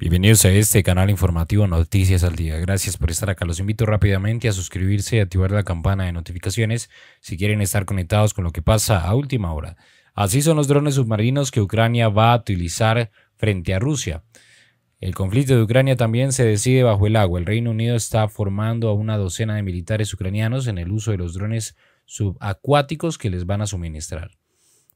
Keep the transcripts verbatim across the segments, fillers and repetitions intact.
Bienvenidos a este canal informativo Noticias al Día. Gracias por estar acá. Los invito rápidamente a suscribirse y activar la campana de notificaciones si quieren estar conectados con lo que pasa a última hora. Así son los drones submarinos que Ucrania va a utilizar frente a Rusia. El conflicto de Ucrania también se decide bajo el agua. El Reino Unido está formando a una docena de militares ucranianos en el uso de los drones subacuáticos que les van a suministrar.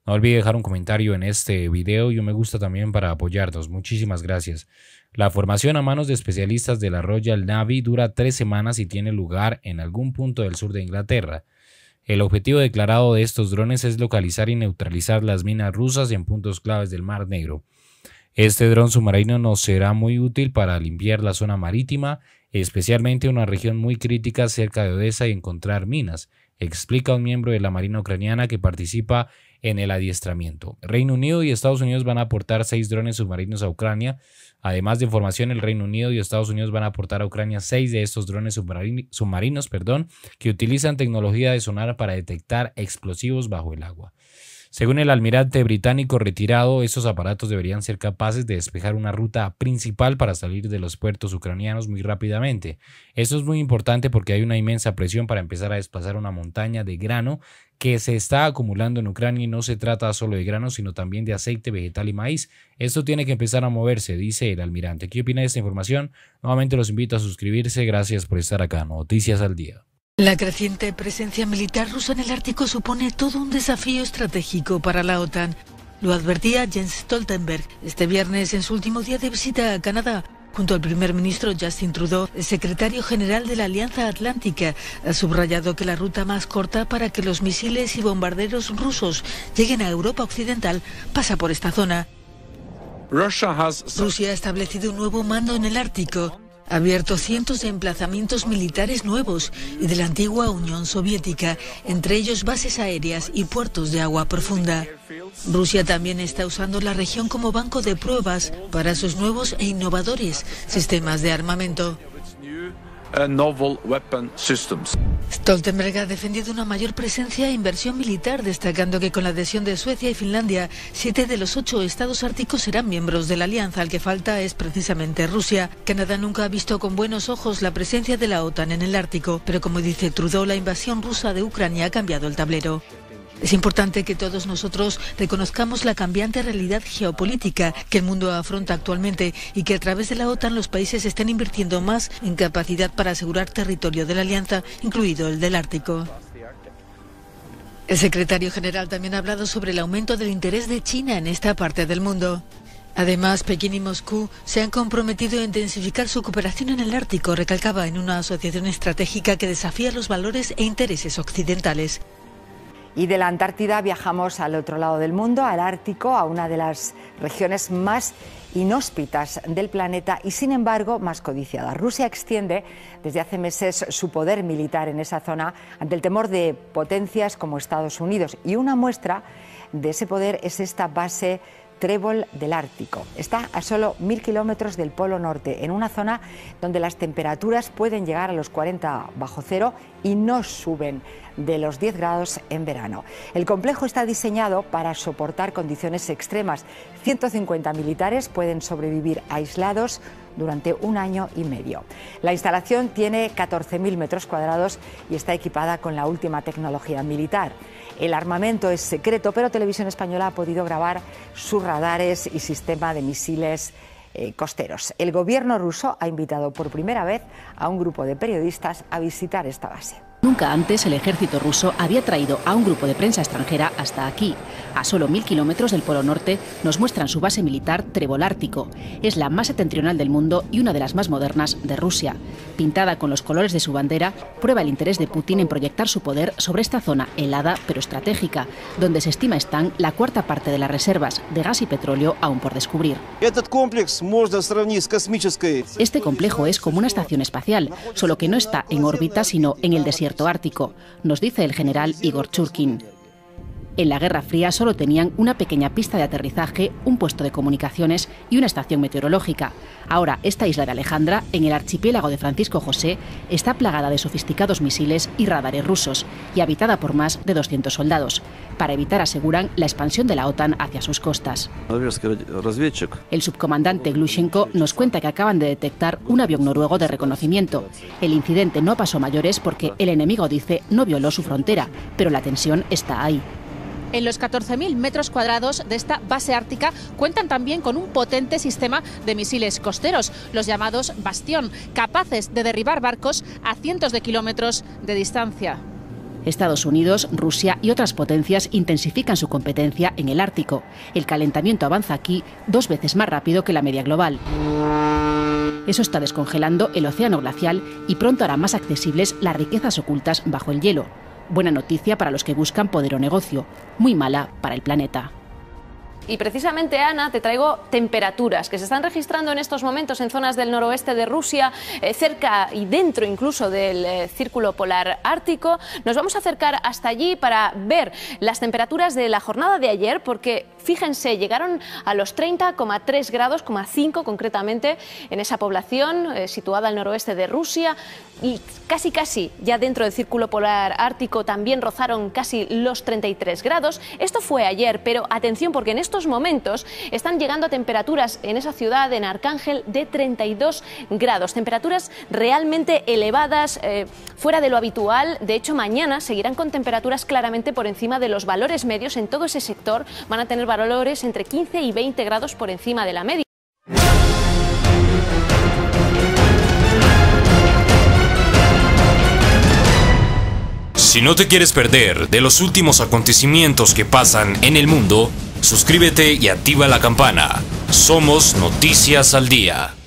No olvide dejar un comentario en este video y un me gusta también para apoyarnos. Muchísimas gracias. La formación a manos de especialistas de la Royal Navy dura tres semanas y tiene lugar en algún punto del sur de Inglaterra. El objetivo declarado de estos drones es localizar y neutralizar las minas rusas en puntos claves del Mar Negro. Este dron submarino nos será muy útil para limpiar la zona marítima, especialmente una región muy crítica cerca de Odessa, y encontrar minas, explica un miembro de la Marina ucraniana que participa en el adiestramiento. Reino Unido y Estados Unidos van a aportar seis drones submarinos a Ucrania. Además de formación, el Reino Unido y Estados Unidos van a aportar a Ucrania seis de estos drones submarin submarinos perdón, que utilizan tecnología de sonar para detectar explosivos bajo el agua. Según el almirante británico retirado, estos aparatos deberían ser capaces de despejar una ruta principal para salir de los puertos ucranianos muy rápidamente. Esto es muy importante porque hay una inmensa presión para empezar a desplazar una montaña de grano que se está acumulando en Ucrania, y no se trata solo de grano, sino también de aceite vegetal y maíz. Esto tiene que empezar a moverse, dice el almirante. ¿Qué opina de esta información? Nuevamente los invito a suscribirse. Gracias por estar acá. Noticias al Día. La creciente presencia militar rusa en el Ártico supone todo un desafío estratégico para la OTAN. Lo advertía Jens Stoltenberg este viernes en su último día de visita a Canadá, junto al primer ministro Justin Trudeau. El secretario general de la Alianza Atlántica ha subrayado que la ruta más corta para que los misiles y bombarderos rusos lleguen a Europa Occidental pasa por esta zona. Rusia ha establecido un nuevo mando en el Ártico. Ha abierto cientos de emplazamientos militares nuevos y de la antigua Unión Soviética, entre ellos bases aéreas y puertos de agua profunda. Rusia también está usando la región como banco de pruebas para sus nuevos e innovadores sistemas de armamento. Stoltenberg ha defendido una mayor presencia e inversión militar, destacando que con la adhesión de Suecia y Finlandia, siete de los ocho estados árticos serán miembros de la alianza. Al que falta es precisamente Rusia. Canadá nunca ha visto con buenos ojos la presencia de la OTAN en el Ártico, pero como dice Trudeau, la invasión rusa de Ucrania ha cambiado el tablero. Es importante que todos nosotros reconozcamos la cambiante realidad geopolítica que el mundo afronta actualmente y que a través de la OTAN los países están invirtiendo más en capacidad para asegurar territorio de la alianza, incluido el del Ártico. El secretario general también ha hablado sobre el aumento del interés de China en esta parte del mundo. Además, Pekín y Moscú se han comprometido a intensificar su cooperación en el Ártico, recalcaba, en una asociación estratégica que desafía los valores e intereses occidentales. Y de la Antártida viajamos al otro lado del mundo, al Ártico, a una de las regiones más inhóspitas del planeta y, sin embargo, más codiciada. Rusia extiende desde hace meses su poder militar en esa zona ante el temor de potencias como Estados Unidos. Y una muestra de ese poder es esta base Trebolártico. Está a solo mil kilómetros del Polo Norte, en una zona donde las temperaturas pueden llegar a los cuarenta bajo cero y no suben de los diez grados en verano. El complejo está diseñado para soportar condiciones extremas. ciento cincuenta militares pueden sobrevivir aislados durante un año y medio. La instalación tiene catorce mil metros cuadrados y está equipada con la última tecnología militar. El armamento es secreto, pero Televisión Española ha podido grabar sus radares y sistema de misiles eh, costeros. El gobierno ruso ha invitado por primera vez a un grupo de periodistas a visitar esta base. Nunca antes el ejército ruso había traído a un grupo de prensa extranjera hasta aquí. A solo mil kilómetros del Polo Norte nos muestran su base militar Trebolártico. Es la más septentrional del mundo y una de las más modernas de Rusia. Pintada con los colores de su bandera, prueba el interés de Putin en proyectar su poder sobre esta zona helada pero estratégica, donde se estima están la cuarta parte de las reservas de gas y petróleo aún por descubrir. Este complejo es como una estación espacial, solo que no está en órbita sino en el desierto ártico, nos dice el general Igor Churkin. En la Guerra Fría solo tenían una pequeña pista de aterrizaje, un puesto de comunicaciones y una estación meteorológica. Ahora, esta isla de Alejandra, en el archipiélago de Francisco José, está plagada de sofisticados misiles y radares rusos y habitada por más de doscientos soldados, para evitar, aseguran, la expansión de la OTAN hacia sus costas. El subcomandante Glushenko nos cuenta que acaban de detectar un avión noruego de reconocimiento. El incidente no pasó mayores porque el enemigo, dice, no violó su frontera, pero la tensión está ahí. En los catorce mil metros cuadrados de esta base ártica cuentan también con un potente sistema de misiles costeros, los llamados Bastión, capaces de derribar barcos a cientos de kilómetros de distancia. Estados Unidos, Rusia y otras potencias intensifican su competencia en el Ártico. El calentamiento avanza aquí dos veces más rápido que la media global. Eso está descongelando el océano glacial y pronto hará más accesibles las riquezas ocultas bajo el hielo. Buena noticia para los que buscan poder o negocio, muy mala para el planeta. Y precisamente, Ana, te traigo temperaturas que se están registrando en estos momentos en zonas del noroeste de Rusia, eh, cerca y dentro incluso del eh, círculo polar ártico. Nos vamos a acercar hasta allí para ver las temperaturas de la jornada de ayer, porque fíjense, llegaron a los treinta coma tres grados, coma cinco concretamente, en esa población eh, situada al noroeste de Rusia, y casi casi ya dentro del círculo polar ártico también rozaron casi los treinta y tres grados. Esto fue ayer, pero atención, porque en estos momentos están llegando a temperaturas en esa ciudad, en Arcángel, de treinta y dos grados, temperaturas realmente elevadas, eh, fuera de lo habitual. De hecho, mañana seguirán con temperaturas claramente por encima de los valores medios en todo ese sector, van a tener valores entre quince y veinte grados por encima de la media. Si no te quieres perder de los últimos acontecimientos que pasan en el mundo, suscríbete y activa la campana. Somos Noticias al Día.